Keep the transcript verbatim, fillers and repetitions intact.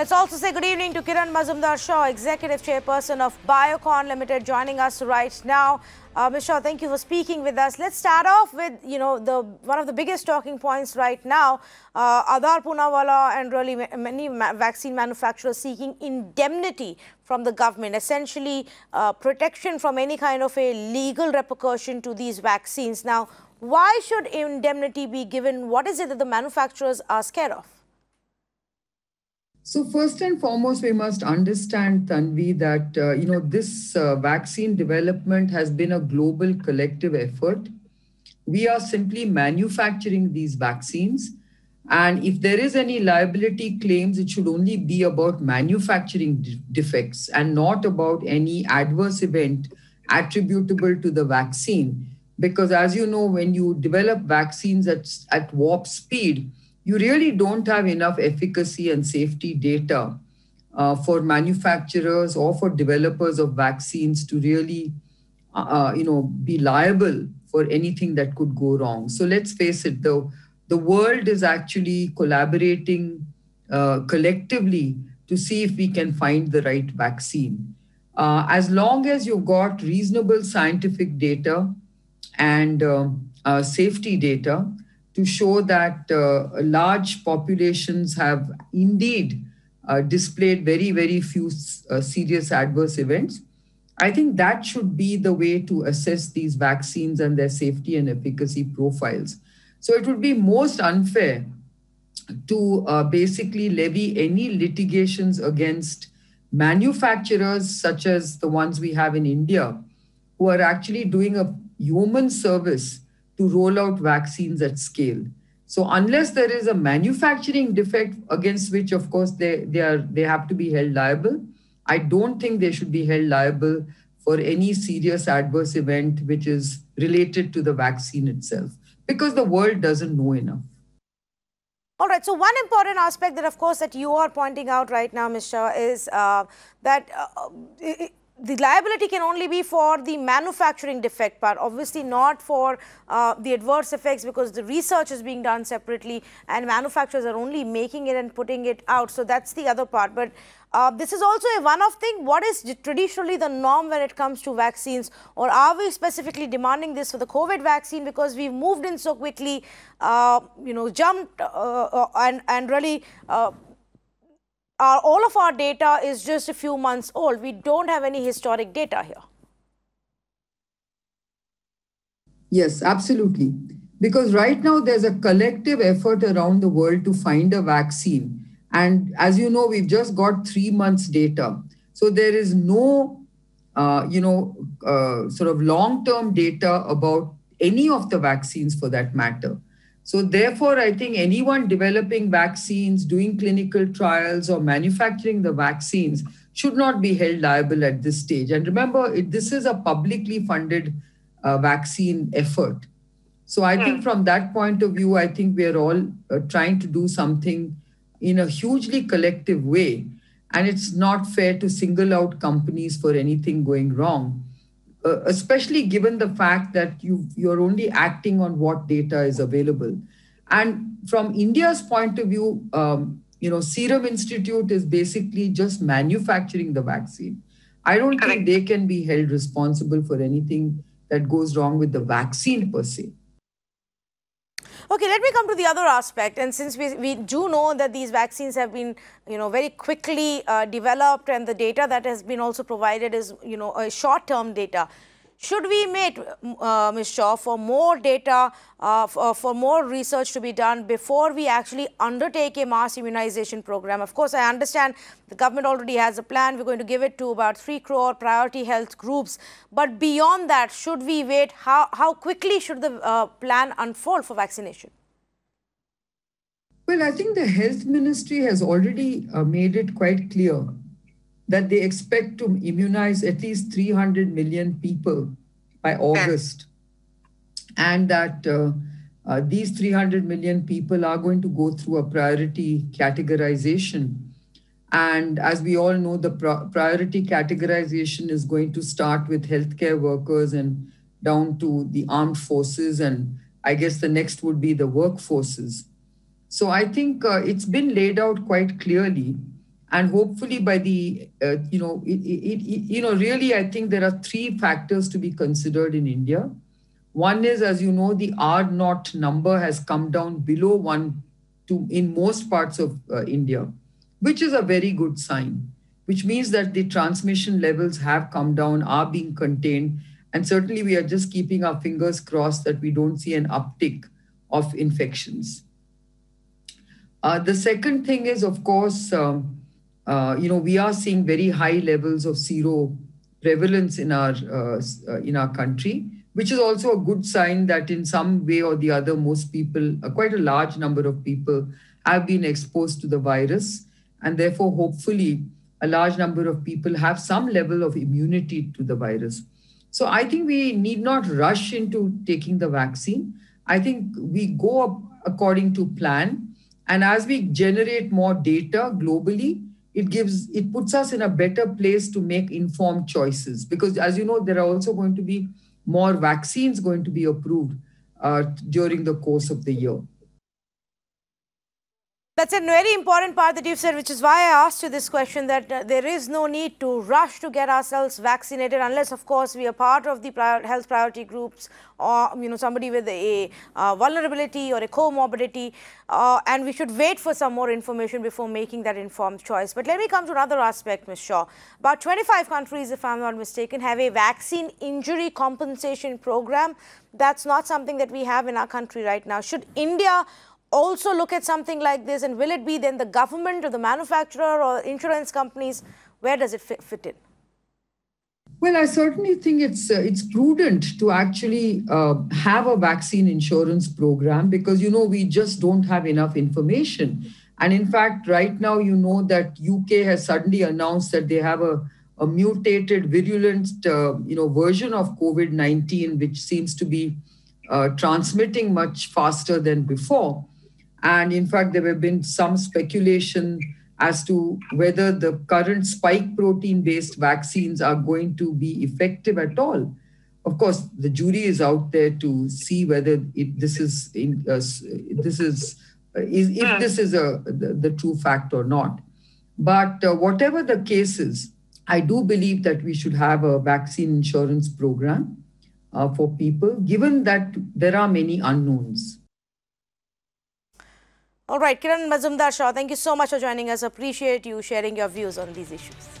Let's also say good evening to Kiran Mazumdar Shaw, Executive Chairperson of Biocon Limited, joining us right now. Uh, Miz Shaw, thank you for speaking with us. Let's start off with, you know, the one of the biggest talking points right now, uh, Adar Poonawalla and really many ma vaccine manufacturers seeking indemnity from the government, essentially uh, protection from any kind of a legal repercussion to these vaccines. Now, why should indemnity be given? What is it that the manufacturers are scared of? So first and foremost, we must understand, Tanvi, that uh, you know this uh, vaccine development has been a global collective effort. We are simply manufacturing these vaccines, and if there is any liability claims, it should only be about manufacturing de defects and not about any adverse event attributable to the vaccine. Because as you know, when you develop vaccines at, at warp speed, you really don't have enough efficacy and safety data uh, for manufacturers or for developers of vaccines to really, uh, you know, be liable for anything that could go wrong. So let's face it, the, the world is actually collaborating uh, collectively to see if we can find the right vaccine. Uh, as long as you've got reasonable scientific data and uh, uh, safety data, to show that uh, large populations have indeed uh, displayed very, very few uh, serious adverse events. I think that should be the way to assess these vaccines and their safety and efficacy profiles. So it would be most unfair to uh, basically levy any litigations against manufacturers such as the ones we have in India, who are actually doing a human service to roll out vaccines at scale. So unless there is a manufacturing defect against which, of course, they, they, are, they have to be held liable, I don't think they should be held liable for any serious adverse event which is related to the vaccine itself, because the world doesn't know enough. All right. So one important aspect that, of course, that you are pointing out right now, Miz Shaw, is uh, that uh, it, the liability can only be for the manufacturing defect part, obviously not for uh, the adverse effects, because the research is being done separately and manufacturers are only making it and putting it out. So that's the other part. But uh, this is also a one-off thing. What is traditionally the norm when it comes to vaccines? Or are we specifically demanding this for the COVID vaccine because we've moved in so quickly, uh, you know, jumped uh, and, and really... Uh, Uh, all of our data is just a few months old. We don't have any historic data here. Yes, absolutely. Because right now there's a collective effort around the world to find a vaccine. And as you know, we've just got three months data. So there is no, uh, you know, uh, sort of long-term data about any of the vaccines for that matter. So therefore, I think anyone developing vaccines, doing clinical trials or manufacturing the vaccines should not be held liable at this stage. And remember, it, this is a publicly funded uh, vaccine effort. So I [S2] Yeah. [S1] Think from that point of view, I think we are all uh, trying to do something in a hugely collective way. And it's not fair to single out companies for anything going wrong, Uh, especially given the fact that you you're only acting on what data is available. And from India's point of view, um, you know, Serum Institute is basically just manufacturing the vaccine. I don't Correct. think they can be held responsible for anything that goes wrong with the vaccine per se. Okay, let me come to the other aspect. And since we, we do know that these vaccines have been, you know, very quickly uh, developed, and the data that has been also provided is, you know, uh, short-term data. Should we make, uh, Miz Shaw, for more data, uh, for, for more research to be done before we actually undertake a mass immunization program? Of course, I understand the government already has a plan. We're going to give it to about three crore priority health groups. But beyond that, should we wait? How, how quickly should the uh, plan unfold for vaccination? Well, I think the health ministry has already uh, made it quite clear that they expect to immunize at least three hundred million people by August. And that uh, uh, these three hundred million people are going to go through a priority categorization. And as we all know, the priority categorization is going to start with healthcare workers and down to the armed forces. And I guess the next would be the workforces. So I think uh, it's been laid out quite clearly. And hopefully by the, uh, you know, it, it, it, you know, really, I think there are three factors to be considered in India. One is, as you know, the R naught number has come down below one to in most parts of uh, India, which is a very good sign, which means that the transmission levels have come down, are being contained. And certainly we are just keeping our fingers crossed that we don't see an uptick of infections. Uh, the second thing is, of course, um, Uh, you know, we are seeing very high levels of sero prevalence in our uh, in our country, which is also a good sign that in some way or the other, most people, uh, quite a large number of people, have been exposed to the virus, and therefore, hopefully, a large number of people have some level of immunity to the virus. So I think we need not rush into taking the vaccine. I think we go up according to plan, and as we generate more data globally, it gives, it puts us in a better place to make informed choices. Because as you know, there are also going to be more vaccines going to be approved uh, during the course of the year. That's a very important part that you've said, which is why I asked you this question, that uh, there is no need to rush to get ourselves vaccinated unless, of course, we are part of the prior health priority groups, or, you know, somebody with a uh, vulnerability or a comorbidity, uh, and we should wait for some more information before making that informed choice. But let me come to another aspect, Miz Shaw. About twenty-five countries, if I'm not mistaken, have a vaccine injury compensation program. That's not something that we have in our country right now. Should India also look at something like this, and will it be then the government or the manufacturer or insurance companies? Where does it fit, fit in? Well, I certainly think it's uh, it's prudent to actually uh, have a vaccine insurance program, because, you know, we just don't have enough information. And in fact, right now, you know that U K has suddenly announced that they have a, a mutated, virulent, uh, you know, version of COVID nineteen, which seems to be uh, transmitting much faster than before. And in fact, there have been some speculation as to whether the current spike protein-based vaccines are going to be effective at all. Of course, the jury is out there to see whether it, this is in, uh, this is, uh, is if this is a the, the true fact or not. But uh, whatever the case is, I do believe that we should have a vaccine insurance program uh, for people, given that there are many unknowns. All right, Kiran Mazumdar Shaw, thank you so much for joining us. Appreciate you sharing your views on these issues.